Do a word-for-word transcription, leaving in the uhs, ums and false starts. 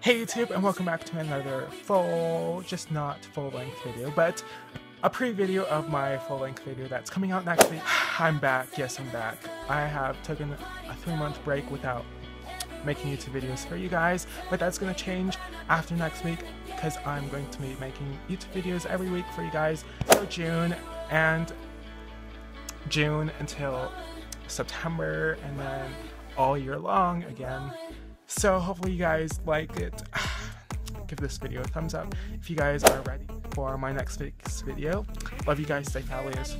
Hey YouTube, and welcome back to another full, just not full-length video, but a pre-video of my full-length video that's coming out next week. I'm back, yes I'm back. I have taken a three-month break without making YouTube videos for you guys, but that's going to change after next week because I'm going to be making YouTube videos every week for you guys for June, and June until September, and then all year long again. So hopefully you guys like it. Give this video a thumbs up if you guys are ready for my next week's video. Love you guys. Stay callous.